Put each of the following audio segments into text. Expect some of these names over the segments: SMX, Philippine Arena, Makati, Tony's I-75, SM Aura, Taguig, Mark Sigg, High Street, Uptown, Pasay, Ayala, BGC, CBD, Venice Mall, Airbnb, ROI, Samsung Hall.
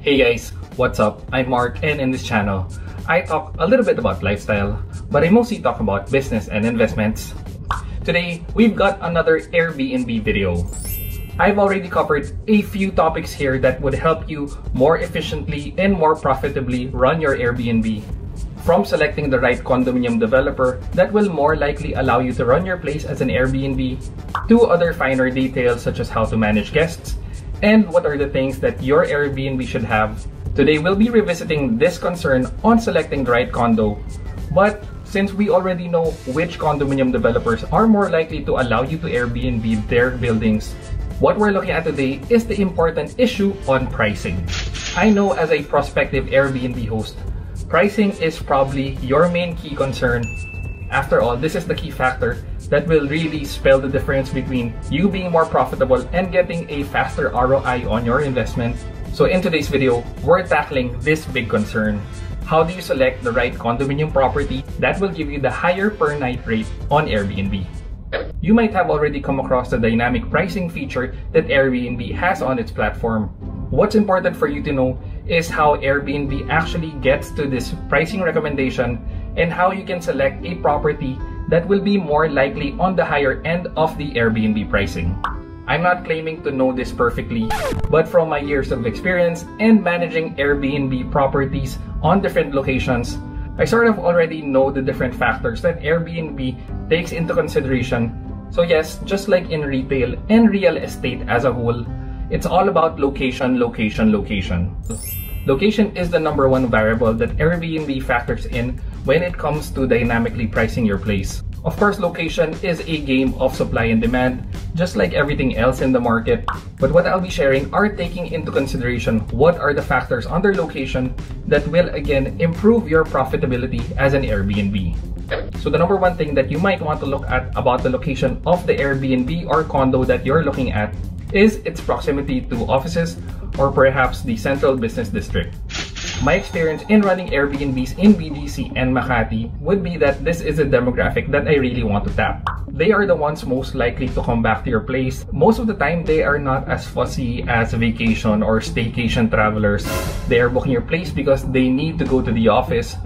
Hey guys, what's up? I'm Mark, and in this channel, I talk a little bit about lifestyle, but I mostly talk about business and investments. Today, we've got another Airbnb video. I've already covered a few topics here that would help you more efficiently and more profitably run your Airbnb. From selecting the right condominium developer that will more likely allow you to run your place as an Airbnb, to other finer details such as how to manage guests, and what are the things that your Airbnb should have. Today we'll be revisiting this concern on selecting the right condo, but since we already know which condominium developers are more likely to allow you to Airbnb their buildings, what we're looking at today is the important issue on pricing. I know as a prospective Airbnb host, pricing is probably your main key concern. After all, this is the key factor that will really spell the difference between you being more profitable and getting a faster ROI on your investment. So in today's video, we're tackling this big concern. How do you select the right condominium property that will give you the higher per night rate on Airbnb? You might have already come across the dynamic pricing feature that Airbnb has on its platform. What's important for you to know is how Airbnb actually gets to this pricing recommendation and how you can select a property that will be more likely on the higher end of the Airbnb pricing. I'm not claiming to know this perfectly, but from my years of experience and managing Airbnb properties on different locations, I sort of already know the different factors that Airbnb takes into consideration. So yes, just like in retail and real estate as a whole, it's all about location, location, location. Location is the number one variable that Airbnb factors in when it comes to dynamically pricing your place. Of course, location is a game of supply and demand, just like everything else in the market. But what I'll be sharing are taking into consideration what are the factors under location that will again improve your profitability as an Airbnb. So the number one thing that you might want to look at about the location of the Airbnb or condo that you're looking at is its proximity to offices or perhaps the central business district. My experience in running Airbnbs in BGC and Makati would be that this is a demographic that I really want to tap. They are the ones most likely to come back to your place. Most of the time, they are not as fussy as vacation or staycation travelers. They are booking your place because they need to go to the office.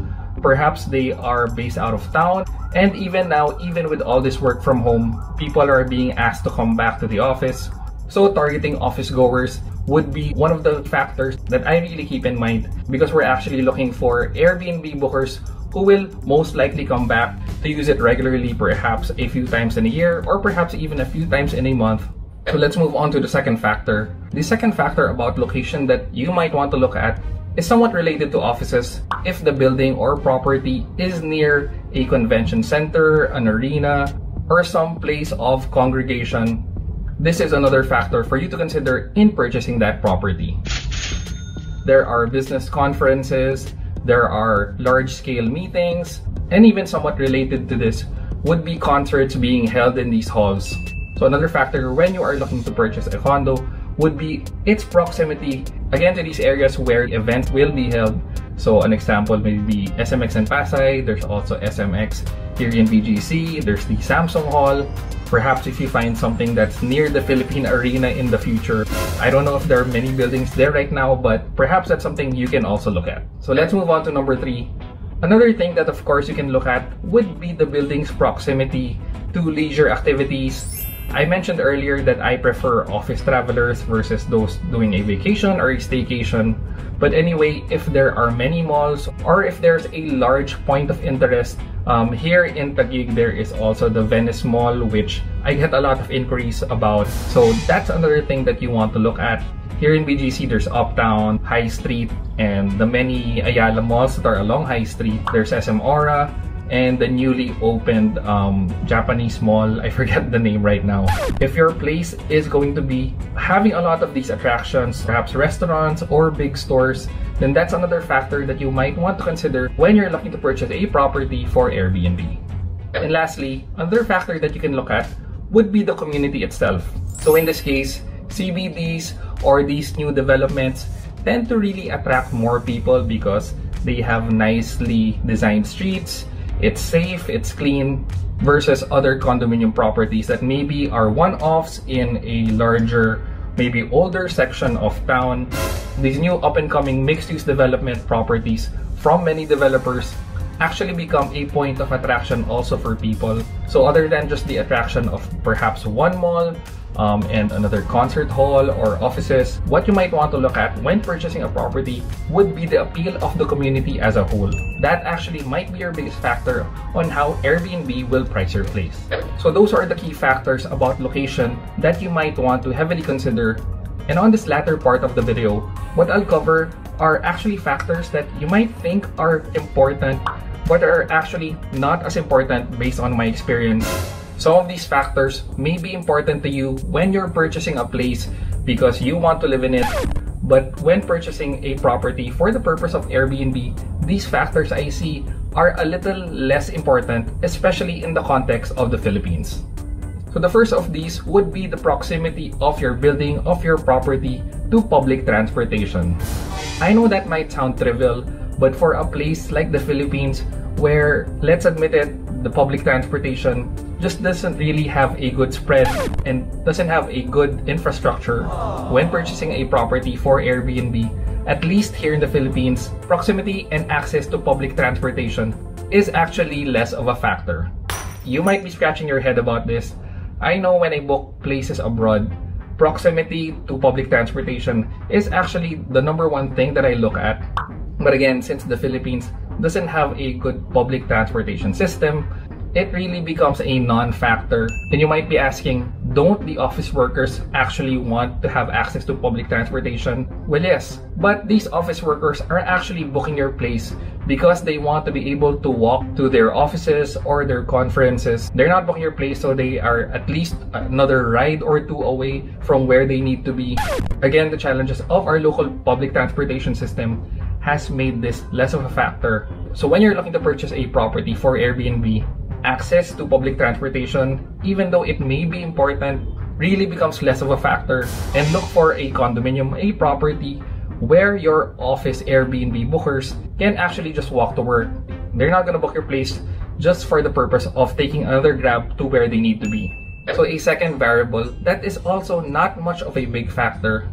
Perhaps they are based out of town, and even now, even with all this work from home, people are being asked to come back to the office. So targeting office goers would be one of the factors that I really keep in mind because we're actually looking for Airbnb bookers who will most likely come back to use it regularly, perhaps a few times in a year or perhaps even a few times in a month. So let's move on to the second factor. The second factor about location that you might want to look at is somewhat related to offices. If the building or property is near a convention center, an arena, or some place of congregation, this is another factor for you to consider in purchasing that property. There are business conferences, there are large-scale meetings, and even somewhat related to this would be concerts being held in these halls. So another factor when you are looking to purchase a condo would be its proximity, again, to these areas where events will be held. So an example may be SMX in Pasay, there's also SMX here in BGC, there's the Samsung Hall. Perhaps if you find something that's near the Philippine Arena in the future. I don't know if there are many buildings there right now, but perhaps that's something you can also look at. So let's move on to number three. Another thing that of course you can look at would be the building's proximity to leisure activities. I mentioned earlier that I prefer office travelers versus those doing a vacation or a staycation. But anyway, if there are many malls or if there's a large point of interest, here in Taguig, there is also the Venice Mall, which I get a lot of inquiries about. So that's another thing that you want to look at. Here in BGC, there's Uptown, High Street, and the many Ayala malls that are along High Street. There's SM Aura, and the newly opened Japanese mall. I forget the name right now. If your place is going to be having a lot of these attractions, perhaps restaurants or big stores, then that's another factor that you might want to consider when you're looking to purchase a property for Airbnb. And lastly, another factor that you can look at would be the community itself. So in this case, CBDs or these new developments tend to really attract more people because they have nicely designed streets, it's safe, it's clean, versus other condominium properties that maybe are one-offs in a larger maybe older section of town, these new up-and-coming mixed-use development properties from many developers actually become a point of attraction also for people. So other than just the attraction of perhaps one mall and another concert hall or offices, what you might want to look at when purchasing a property would be the appeal of the community as a whole. That actually might be your biggest factor on how Airbnb will price your place. So those are the key factors about location that you might want to heavily consider. And on this latter part of the video, what I'll cover are actually factors that you might think are important but are actually not as important based on my experience. Some of these factors may be important to you when you're purchasing a place because you want to live in it, but when purchasing a property for the purpose of Airbnb, these factors I see are a little less important, especially in the context of the Philippines. So the first of these would be the proximity of your building, of your property, to public transportation. I know that might sound trivial, but for a place like the Philippines where, let's admit it, the public transportation just doesn't really have a good spread and doesn't have a good infrastructure, when purchasing a property for Airbnb, at least here in the Philippines, proximity and access to public transportation is actually less of a factor. You might be scratching your head about this. I know when I book places abroad, proximity to public transportation is actually the #1 thing that I look at. But again, since the Philippines doesn't have a good public transportation system, it really becomes a non-factor. And you might be asking, don't the office workers actually want to have access to public transportation? Well, yes, but these office workers are actually booking your place because they want to be able to walk to their offices or their conferences. They're not booking your place so they are at least another ride or two away from where they need to be. Again, the challenges of our local public transportation system has made this less of a factor. So when you're looking to purchase a property for Airbnb, access to public transportation, even though it may be important, really becomes less of a factor. And look for a condominium, a property where your office Airbnb bookers can actually just walk to work. They're not gonna book your place just for the purpose of taking another Grab to where they need to be. So a second variable that is also not much of a big factor.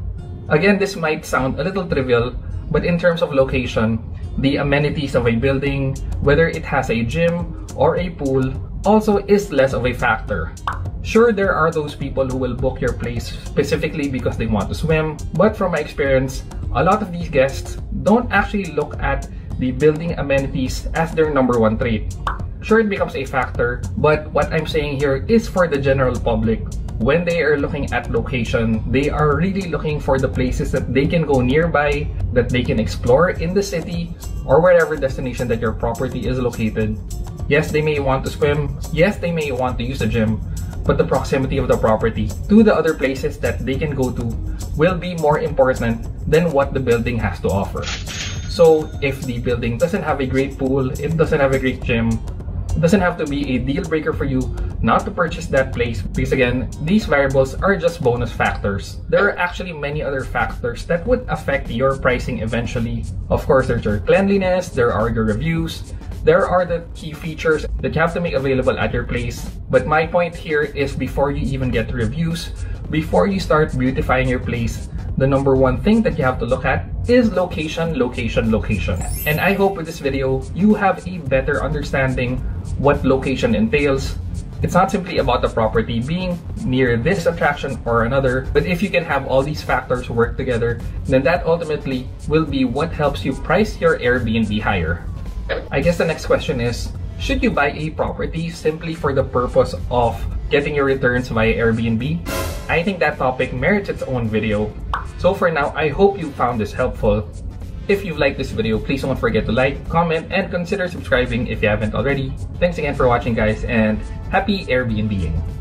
Again, this might sound a little trivial, but in terms of location, the amenities of a building, whether it has a gym or a pool, also is less of a factor. Sure, there are those people who will book your place specifically because they want to swim, but from my experience, a lot of these guests don't actually look at the building amenities as their #1 trait. Sure, it becomes a factor, but what I'm saying here is for the general public. When they are looking at location, they are really looking for the places that they can go nearby, that they can explore in the city or wherever destination that your property is located. Yes, they may want to swim. Yes, they may want to use a gym, but the proximity of the property to the other places that they can go to will be more important than what the building has to offer. So if the building doesn't have a great pool, it doesn't have a great gym, it doesn't have to be a deal breaker for you not to purchase that place, because again, these variables are just bonus factors. There are actually many other factors that would affect your pricing eventually. Of course, there's your cleanliness, there are your reviews, there are the key features that you have to make available at your place. But my point here is before you even get reviews, before you start beautifying your place, the #1 thing that you have to look at is location, location, location. And I hope with this video, you have a better understanding what location entails. It's not simply about the property being near this attraction or another, but if you can have all these factors work together, then that ultimately will be what helps you price your Airbnb higher. I guess the next question is, should you buy a property simply for the purpose of getting your returns via Airbnb? I think that topic merits its own video. So for now, I hope you found this helpful. If you've liked this video, please don't forget to like, comment, and consider subscribing if you haven't already. Thanks again for watching, guys, and happy Airbnb-ing!